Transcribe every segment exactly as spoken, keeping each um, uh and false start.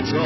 Let's go.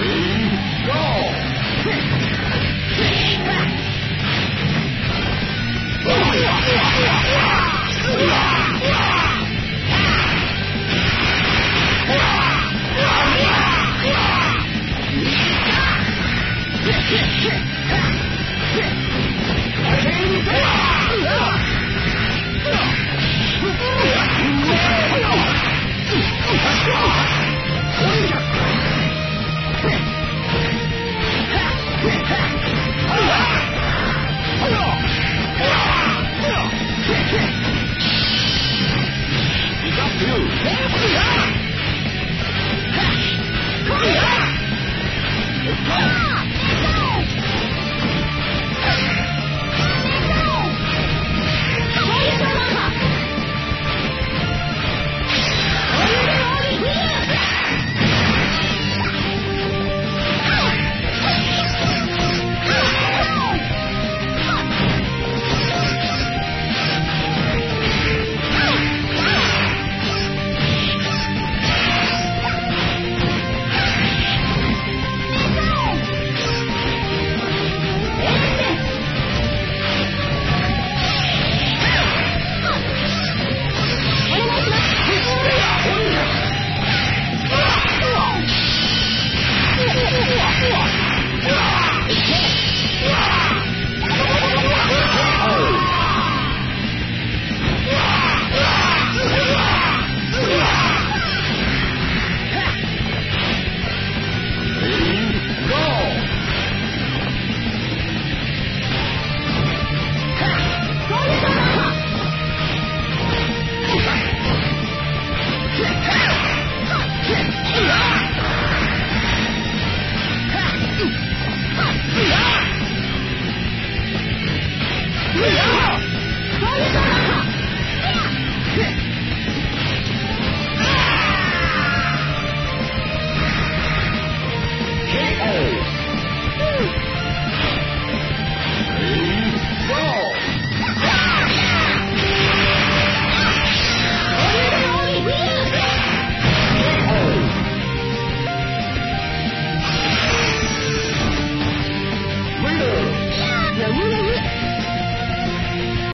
We go. Yeah.